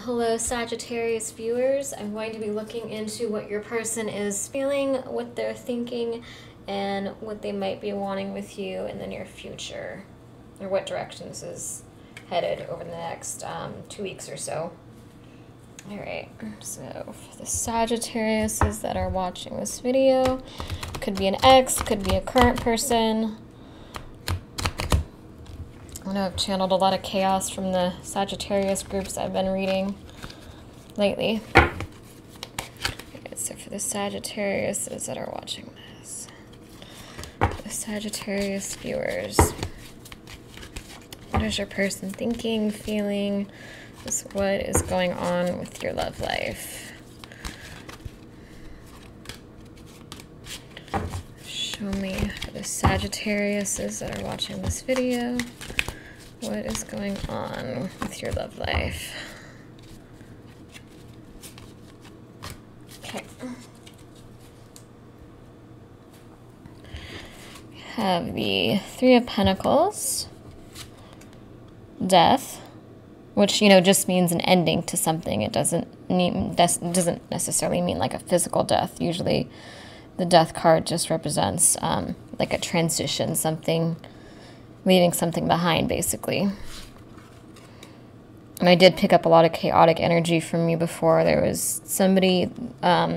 Hello Sagittarius viewers, I'm going to be looking into what your person is feeling, what they're thinking, and what they might be wanting with you in the near future, or what direction this is headed over the next 2 weeks or so. Alright, so for the Sagittariuses that are watching this video, could be an ex, could be a current person. I know I've channeled a lot of chaos from the Sagittarius groups I've been reading lately. Okay, so for the Sagittariuses that are watching this, the Sagittarius viewers, what is your person thinking, feeling? Just what is going on with your love life? Show me for the Sagittariuses that are watching this video. What is going on with your love life? Okay. We have the Three of Pentacles, Death, which, you know, just means an ending to something. It doesn't necessarily mean like a physical death. Usually the Death card just represents like a transition, something, leaving something behind, basically. And I did pick up a lot of chaotic energy from you before. There was somebody that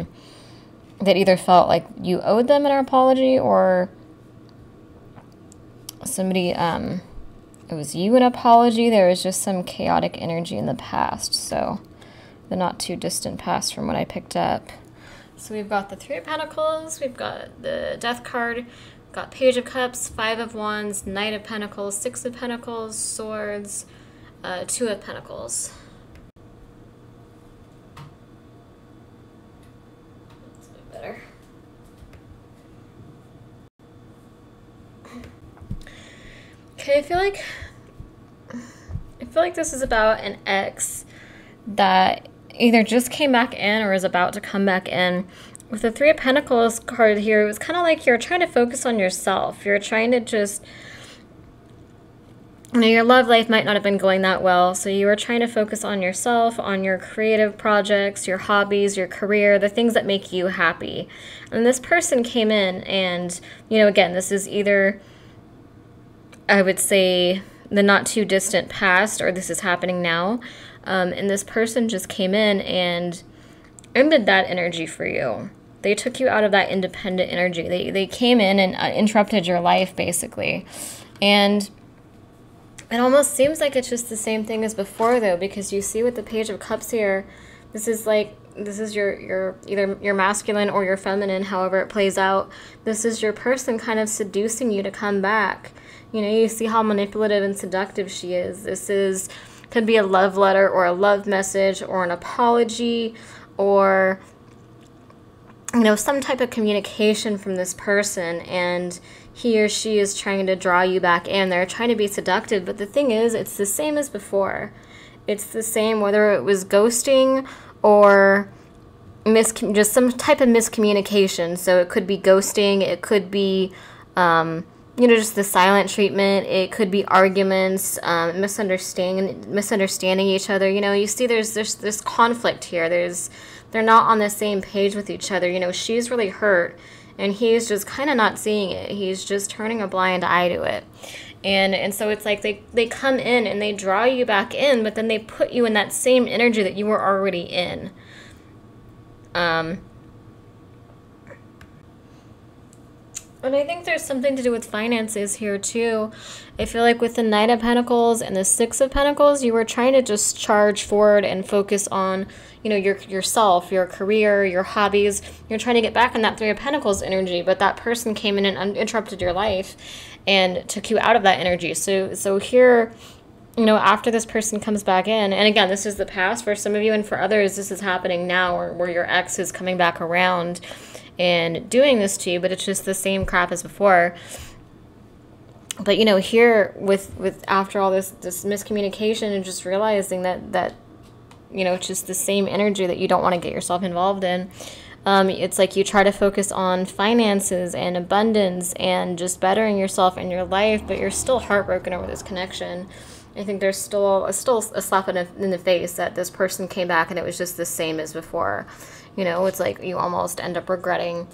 either felt like you owed them an apology, or somebody, it was you an apology. There was just some chaotic energy in the past, so the not too distant past from what I picked up. So we've got the Three of Pentacles, we've got the Death card, got Page of Cups, Five of Wands, Knight of Pentacles, Six of Pentacles, Swords, Two of Pentacles. That's a bit better. Okay, I feel like this is about an ex that either just came back in or is about to come back in. With the Three of Pentacles card here, it was kind of like you're trying to focus on yourself. You're trying to just, you know, your love life might not have been going that well, so you were trying to focus on yourself, on your creative projects, your hobbies, your career, the things that make you happy. And this person came in and, you know, again, this is either, I would say, the not too distant past, or this is happening now. And this person just came in and ended that energy for you. They took you out of that independent energy. They came in and interrupted your life, basically. And it almost seems like it's just the same thing as before, though, because you see with the Page of Cups here, this is like, this is your either your masculine or your feminine, however it plays out. This is your person kind of seducing you to come back. You know, you see how manipulative and seductive she is. This is, could be a love letter or a love message or an apology, or, you know, some type of communication from this person, and he or she is trying to draw you back in. They're trying to be seductive, but the thing is, it's the same as before. It's the same, whether it was ghosting or just some type of miscommunication. So it could be ghosting, it could be, you know, just the silent treatment, it could be arguments, misunderstanding each other. You know, you see there's this conflict here. They're not on the same page with each other. You know, she's really hurt, and he's just kind of not seeing it. He's just turning a blind eye to it. And so it's like they come in and they draw you back in, but then they put you in that same energy that you were already in. And I think there's something to do with finances here, too. I feel like with the Knight of Pentacles and the Six of Pentacles, you were trying to just charge forward and focus on, you know, yourself, your career, your hobbies. You're trying to get back on that Three of Pentacles energy, but that person came in and interrupted your life and took you out of that energy. So here, you know, after this person comes back in, and again, this is the past for some of you, and for others, this is happening now, or where your ex is coming back around and doing this to you, but it's just the same crap as before. But, you know, here with after all this miscommunication, and just realizing that you know, it's just the same energy that you don't want to get yourself involved in. It's like you try to focus on finances and abundance and just bettering yourself in your life, but you're still heartbroken over this connection. I think there's still a slap in the face that this person came back and it was just the same as before. You know, it's like you almost end up regretting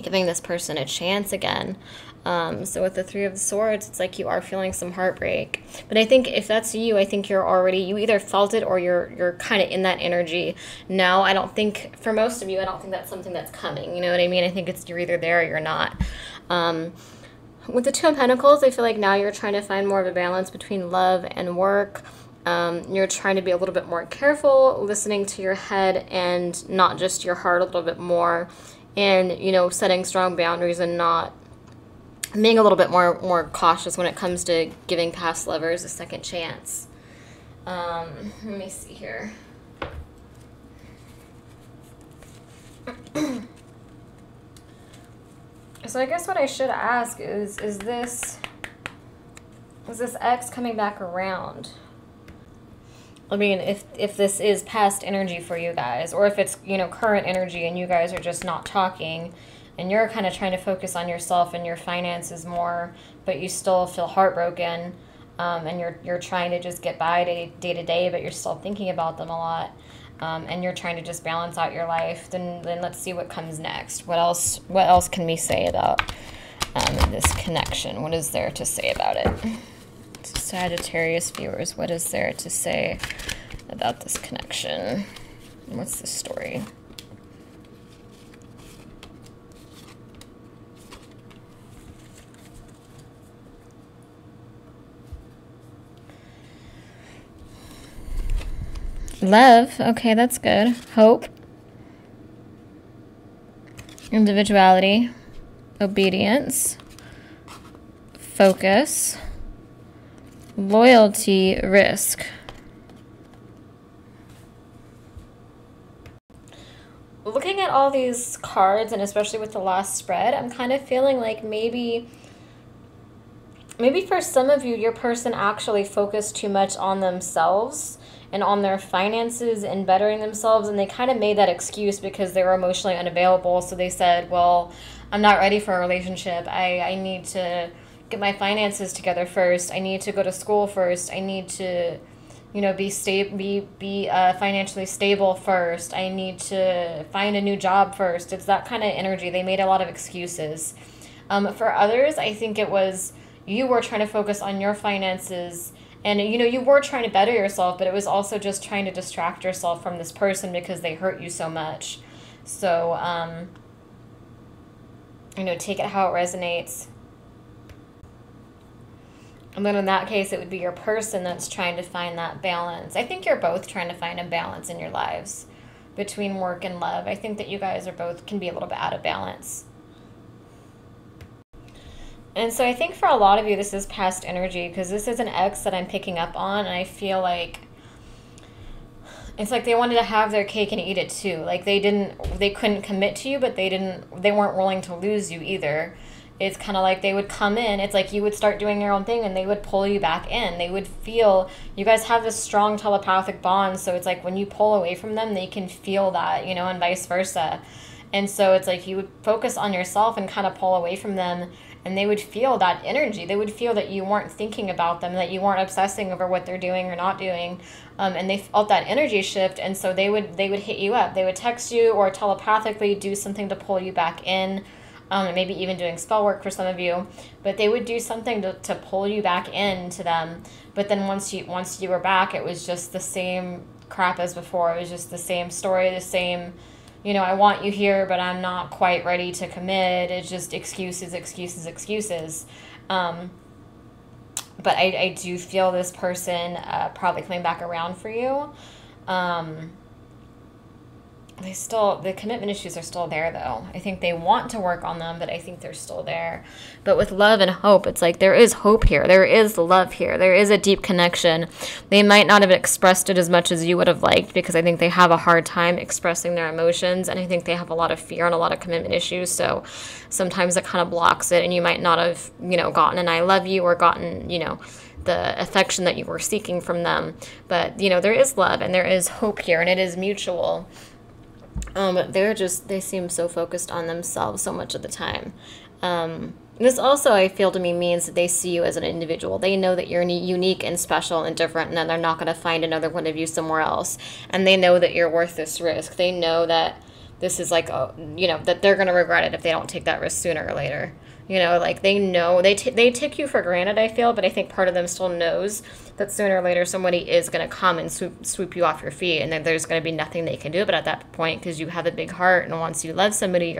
giving this person a chance again. So with the Three of Swords, it's like you are feeling some heartbreak. But I think if that's you, I think you're already, you either felt it or you're kind of in that energy now. I don't think, for most of you, I don't think that's something that's coming. You know what I mean? I think it's you're either there or you're not. With the Two of Pentacles, I feel like now you're trying to find more of a balance between love and work. You're trying to be a little bit more careful, listening to your head and not just your heart a little bit more. And, you know, setting strong boundaries and not being a little bit more cautious when it comes to giving past lovers a second chance. Let me see here. So I guess what I should ask is this ex coming back around? I mean, if this is past energy for you guys, or if it's, you know, current energy and you guys are just not talking and you're kind of trying to focus on yourself and your finances more, but you still feel heartbroken, and you're trying to just get by day to day, but you're still thinking about them a lot, and you're trying to just balance out your life, then let's see what comes next. What else can we say about this connection? What is there to say about it? Sagittarius viewers, what is there to say about this connection? What's the story? Love. Okay, that's good. Hope. Individuality. Obedience. Focus. Loyalty, risk. Looking at all these cards, and especially with the last spread, I'm kind of feeling like maybe for some of you, your person actually focused too much on themselves and on their finances and bettering themselves, and they kind of made that excuse because they were emotionally unavailable. So they said, well, I'm not ready for a relationship. I need to get my finances together first. I need to go to school first. I need to, you know, be financially stable first. I need to find a new job first. It's that kind of energy. They made a lot of excuses. For others, I think it was you were trying to focus on your finances, and, you know, you were trying to better yourself, but it was also just trying to distract yourself from this person because they hurt you so much. So, you know, take it how it resonates. And then in that case, it would be your person that's trying to find that balance. I think you're both trying to find a balance in your lives between work and love. I think that you guys are both can be a little bit out of balance. And so I think for a lot of you, this is past energy, because this is an ex that I'm picking up on. And I feel like it's like they wanted to have their cake and eat it too. Like they couldn't commit to you, but they weren't willing to lose you either. It's kind of like they would come in. It's like you would start doing your own thing and they would pull you back in. They would feel, you guys have this strong telepathic bond. So it's like when you pull away from them, they can feel that, you know, and vice versa. And so it's like you would focus on yourself and kind of pull away from them, and they would feel that energy. They would feel that you weren't thinking about them, that you weren't obsessing over what they're doing or not doing. And they felt that energy shift. And so they would hit you up. They would text you or telepathically do something to pull you back in. And maybe even doing spell work for some of you, but they would do something to pull you back into them. But then once you were back, it was just the same crap as before. It was just the same story, the same, you know, I want you here, but I'm not quite ready to commit. It's just excuses, excuses, excuses. But I do feel this person probably coming back around for you. The commitment issues are still there, though. I think they want to work on them, but I think they're still there. But with love and hope, it's like there is hope here. There is love here. There is a deep connection. They might not have expressed it as much as you would have liked, because I think they have a hard time expressing their emotions, and I think they have a lot of fear and a lot of commitment issues. So sometimes it kind of blocks it, and you might not have, you know, gotten an I love you or gotten, you know, the affection that you were seeking from them. But, you know, there is love and there is hope here, and it is mutual. But they seem so focused on themselves so much of the time. And this also, I feel to me, means that they see you as an individual. They know that you're unique and special and different, and that they're not going to find another one of you somewhere else. And they know that you're worth this risk. They know that this is like, a, you know, that they're going to regret it if they don't take that risk sooner or later. You know, like they know, they take you for granted, I feel, but I think part of them still knows that sooner or later somebody is going to come and swoop you off your feet, and then there's going to be nothing they can do about it at that point, because you have a big heart, and once you love somebody,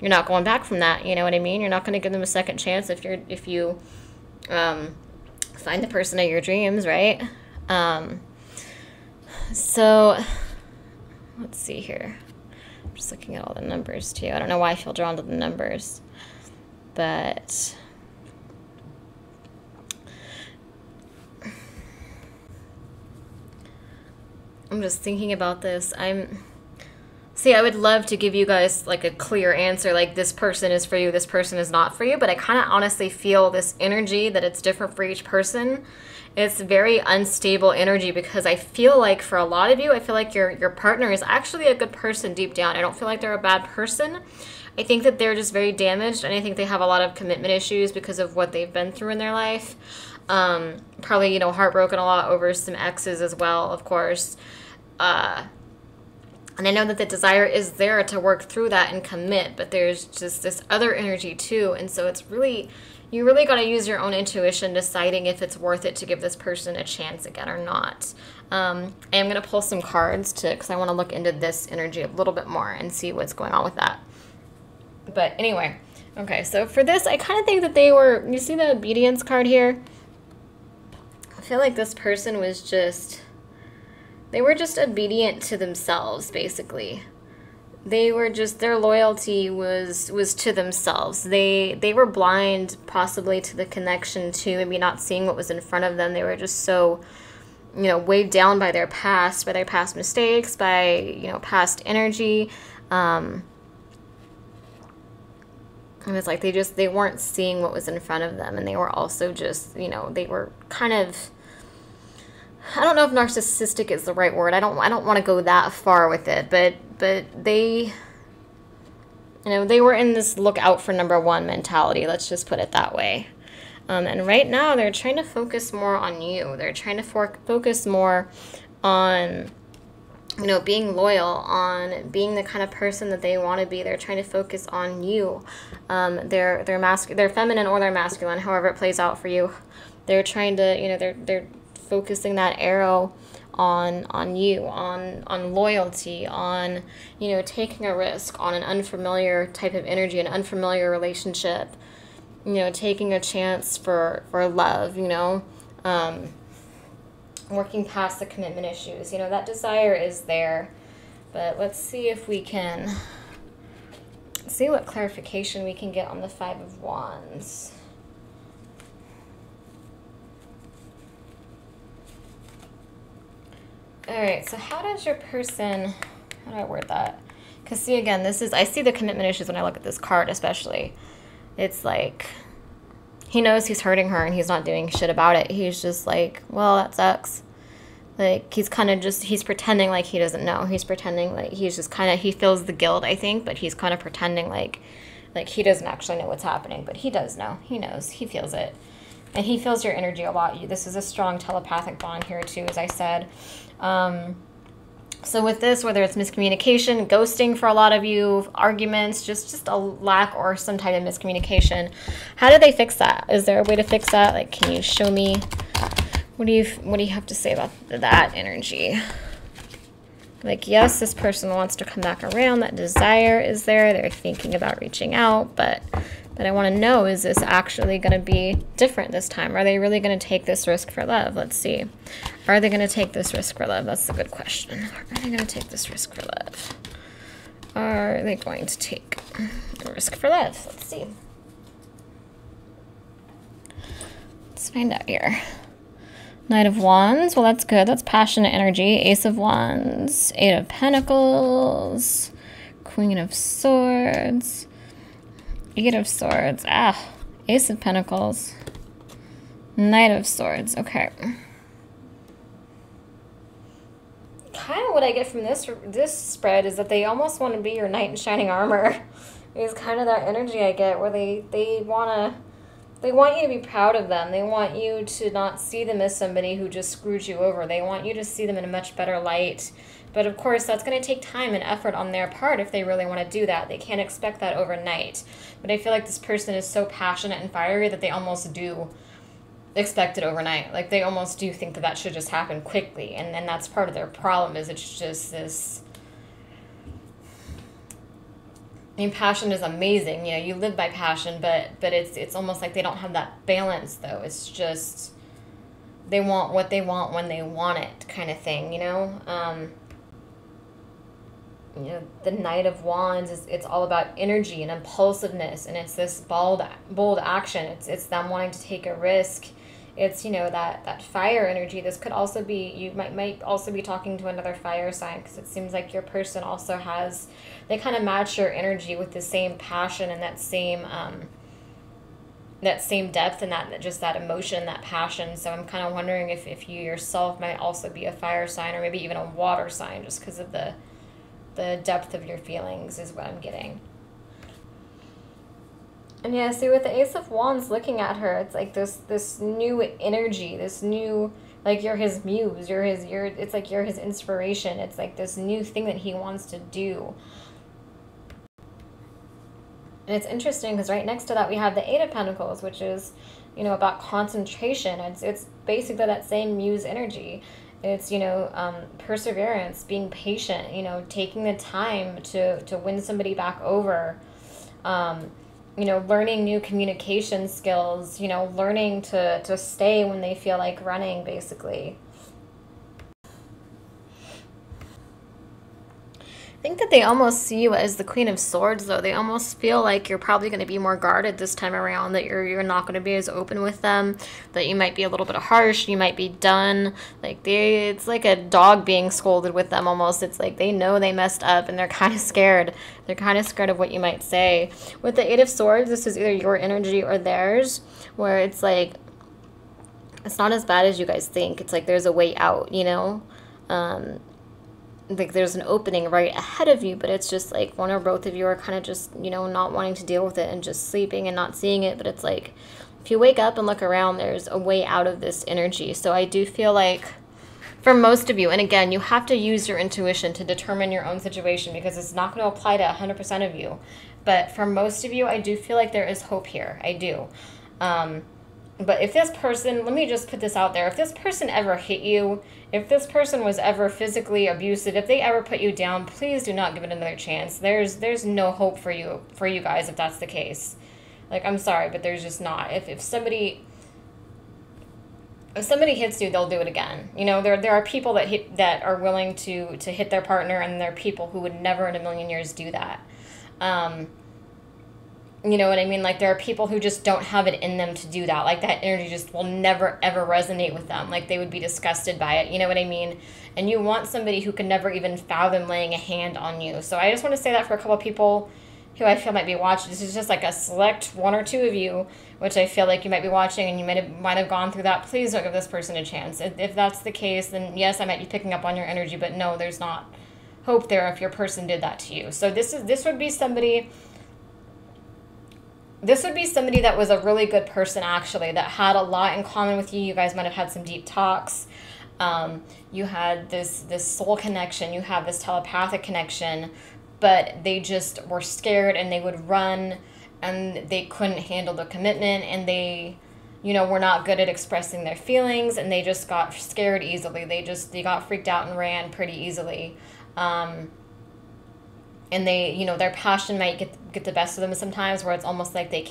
you're not going back from that, you know what I mean? You're not going to give them a second chance if you find the person of your dreams, right? So let's see here. I'm just looking at all the numbers too. I don't know why I feel drawn to the numbers. But I'm just thinking about this. See, I would love to give you guys like a clear answer, like this person is for you, this person is not for you, but I kind of honestly feel this energy that it's different for each person. It's very unstable energy, because I feel like for a lot of you, I feel like your partner is actually a good person deep down. I don't feel like they're a bad person. I think that they're just very damaged, and I think they have a lot of commitment issues because of what they've been through in their life. Probably, you know, heartbroken a lot over some exes as well, of course. And I know that the desire is there to work through that and commit, but there's just this other energy too. And so it's really, you really got to use your own intuition deciding if it's worth it to give this person a chance again or not. I am going to pull some cards because I want to look into this energy a little bit more and see what's going on with that. But anyway, okay, so for this, I kind of think that they were, you see the obedience card here? I feel like this person was just, they were just obedient to themselves, basically. They were just, their loyalty was to themselves. They were blind, possibly, to the connection to maybe not seeing what was in front of them. They were just so, you know, weighed down by their past, mistakes, by, you know, past energy. And it's like they weren't seeing what was in front of them, and they were also just, you know, they were kind of, I don't know if narcissistic is the right word. I don't want to go that far with it, but they, you know, they were in this look out for number one mentality. Let's just put it that way. And right now they're trying to focus more on you. They're trying to focus more on, you know, being loyal, on being the kind of person that they want to be. They're trying to focus on you. They're feminine or they're masculine, however it plays out for you. They're trying to, you know, they're focusing that arrow on you, on loyalty, on, you know, taking a risk, on an unfamiliar type of energy, an unfamiliar relationship, you know, taking a chance for love, you know, working past the commitment issues. You know, that desire is there, but let's see if we can see what clarification we can get on the Five of Wands. All right, so how does your person, how do I word that? Because see, again, this is, I see the commitment issues when I look at this card especially. It's like, he knows he's hurting her and he's not doing shit about it. He's just like, well, that sucks. Like, he's kind of just, he's pretending like he doesn't know. He's pretending like he's just kind of, he feels the guilt, I think, but he's kind of pretending like he doesn't actually know what's happening, but he does know. He knows. He feels it. And he feels your energy a lot. This is a strong telepathic bond here too, as I said. So with this, whether it's miscommunication, ghosting for a lot of you, arguments, just a lack or some type of miscommunication, how do they fix that? Is there a way to fix that? Like, can you show me, what do you have to say about that energy? Like, yes, this person wants to come back around. That desire is there. They're thinking about reaching out, but I want to know, is this actually going to be different this time? Are they really going to take this risk for love? Let's see. Are they going to take this risk for love? That's the good question. Are they going to take this risk for love? Are they going to take a risk for love? Let's see. Let's find out here. Knight of Wands. Well, that's good. That's passionate energy. Ace of Wands. Eight of Pentacles. Queen of Swords. Eight of Swords. Ah. Ace of Pentacles. Knight of Swords. Okay. Kind of what I get from this spread is that they almost want to be your knight in shining armor. is kind of that energy I get where they want you to be proud of them. They want you to not see them as somebody who just screwed you over. They want you to see them in a much better light. But of course, that's going to take time and effort on their part if they really want to do that. They can't expect that overnight. But I feel like this person is so passionate and fiery that they almost do expect it overnight. Like, they almost do think that that should just happen quickly. And then that's part of their problem, is it's just this... I mean, passion is amazing. You know, you live by passion, but it's almost like they don't have that balance, though. It's just they want what they want when they want it kind of thing, you know? You know, the Knight of Wands is, it's all about energy and impulsiveness, and it's this bold action. It's them wanting to take a risk. It's, you know, that fire energy. This could also be, you might also be talking to another fire sign, because it seems like your person also has, they kind of match your energy with the same passion and that same depth and that just that emotion, that passion. So I'm kind of wondering if you yourself might also be a fire sign, or maybe even a water sign, just because of the depth of your feelings is what I'm getting. And yeah, see, with the Ace of Wands looking at her, it's like this new energy, this new, like, you're his muse, it's like you're his inspiration. It's like this new thing that he wants to do. And it's interesting because right next to that we have the Eight of Pentacles, which is, you know, about concentration. It's basically that same muse energy. It's, you know, perseverance, being patient, you know, taking the time to win somebody back over, you know, learning new communication skills, you know, learning to stay when they feel like running, basically. I think that they almost see you as the Queen of Swords, though. They almost feel like you're probably going to be more guarded this time around, that you're not going to be as open with them, that you might be a little bit harsh, you might be done. Like, it's like a dog being scolded with them almost. It's like they know they messed up and they're kind of scared. They're kind of scared of what you might say. With the Eight of Swords, this is either your energy or theirs, where it's like, it's not as bad as you guys think. It's like there's a way out, you know? Like, there's an opening right ahead of you, but it's just like one or both of you are kind of just, you know, not wanting to deal with it and just sleeping and not seeing it. But it's like, if you wake up and look around, there's a way out of this energy. So I do feel like for most of you, and again, you have to use your intuition to determine your own situation, because it's not going to apply to 100% of you. But for most of you, I do feel like there is hope here. I do. But if this person, let me just put this out there, if this person ever hit you, if this person was ever physically abusive, if they ever put you down, please do not give it another chance. There's no hope for you guys if that's the case. Like, I'm sorry, but there's just not. If somebody hits you, they'll do it again. You know, there are people that are willing to hit their partner, and there are people who would never in a million years do that. You know what I mean? Like, there are people who just don't have it in them to do that. Like, that energy just will never, ever resonate with them. Like, they would be disgusted by it. You know what I mean? And you want somebody who can never even fathom laying a hand on you. So I just want to say that for a couple of people who I feel might be watching. This is just like a select one or two of you, which I feel like you might be watching and you might have gone through that. Please don't give this person a chance. If that's the case, then yes, I might be picking up on your energy, but no, there's not hope there if your person did that to you. So this would be somebody... This would be somebody that was a really good person, actually, that had a lot in common with you. You guys might have had some deep talks. You had this soul connection. You have this telepathic connection. But they just were scared, and they would run, and they couldn't handle the commitment, and they, you know, were not good at expressing their feelings, and they just got scared easily. They got freaked out and ran pretty easily. And they, you know, their passion might get the best of them sometimes, where it's almost like they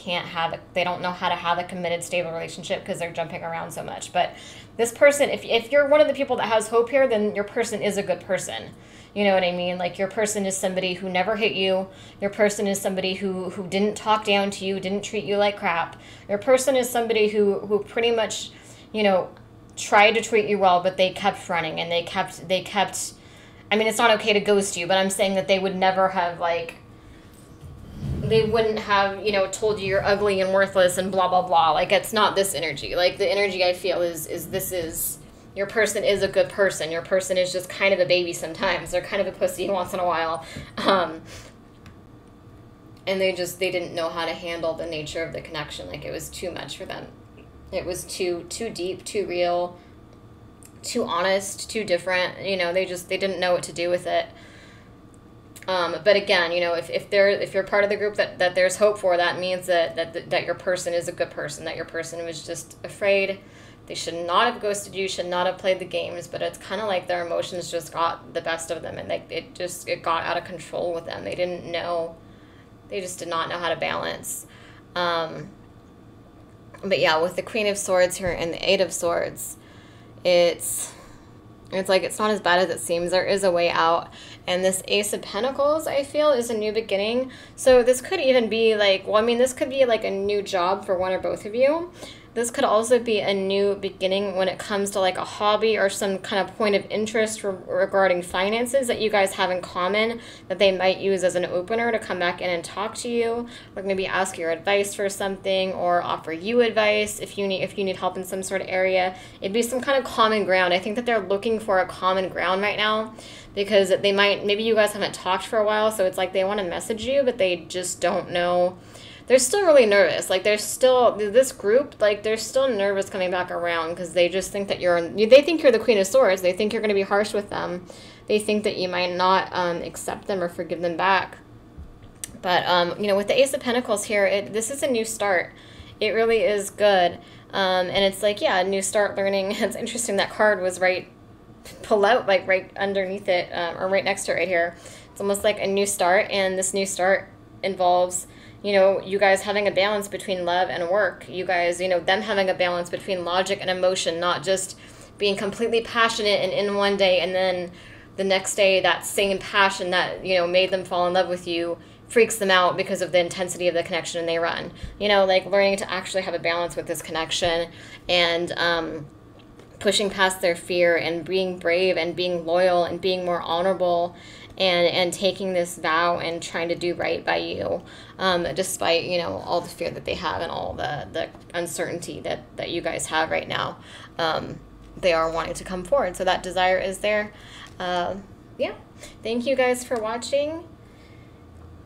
don't know how to have a committed, stable relationship because they're jumping around so much. But this person, if you're one of the people that has hope here, then your person is a good person. You know what I mean? Like, your person is somebody who never hit you. Your person is somebody who didn't talk down to you, didn't treat you like crap. Your person is somebody who pretty much, you know, tried to treat you well, but they kept running, and they kept I mean, it's not okay to ghost you, but I'm saying that they would never have, like, they wouldn't have, you know, told you you're ugly and worthless and blah, blah, blah. Like, it's not this energy. Like, the energy I feel is your person is a good person. Your person is just kind of a baby sometimes. They're kind of a pussy once in a while. and they didn't know how to handle the nature of the connection. Like, it was too much for them. It was too deep, too real, too honest, too different. You know, they didn't know what to do with it. But again, you know, if you're part of the group that there's hope for, that means that your person is a good person, that your person was just afraid. They should not have ghosted you, should not have played the games, but it's kind of like their emotions just got the best of them, and it got out of control with them. They didn't know, they just did not know how to balance. But yeah, with the Queen of Swords here and the Eight of Swords, it's like it's not as bad as it seems. There is a way out. And this Ace of Pentacles, I feel, is a new beginning. So this could even be like, well, I mean, this could be like a new job for one or both of you. This could also be a new beginning when it comes to like a hobby or some kind of point of interest regarding finances that you guys have in common that they might use as an opener to come back in and talk to you, or maybe ask your advice for something or offer you advice if you need help in some sort of area. It'd be some kind of common ground. I think that they're looking for a common ground right now because they might, maybe you guys haven't talked for a while, so it's like they want to message you, but they just don't know. They're still really nervous. Like, they're still nervous coming back around because they just think that they think you're the Queen of Swords. They think you're going to be harsh with them. They think that you might not accept them or forgive them back. But, you know, with the Ace of Pentacles here, this is a new start. It really is good. And it's like, yeah, a new start, learning. It's interesting that card was right below, like right underneath it, or right next to it right here. It's almost like a new start, and this new start involves, you know, you guys having a balance between love and work. You guys, you know, them having a balance between logic and emotion, not just being completely passionate and in one day, and then the next day that same passion that, you know, made them fall in love with you freaks them out because of the intensity of the connection and they run. You know, like learning to actually have a balance with this connection and pushing past their fear and being brave and being loyal and being more honorable and taking this vow and trying to do right by you, despite, you know, all the fear that they have and all the uncertainty that you guys have right now. They are wanting to come forward, so that desire is there. Yeah, thank you guys for watching.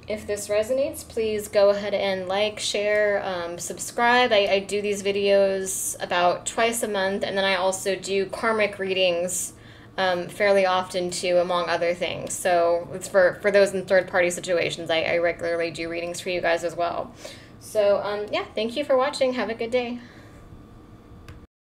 If this resonates, please go ahead and like, share, subscribe. I do these videos about twice a month, and then I also do karmic readings fairly often too, among other things. So it's for those in third-party situations. I regularly do readings for you guys as well. So yeah, thank you for watching. Have a good day.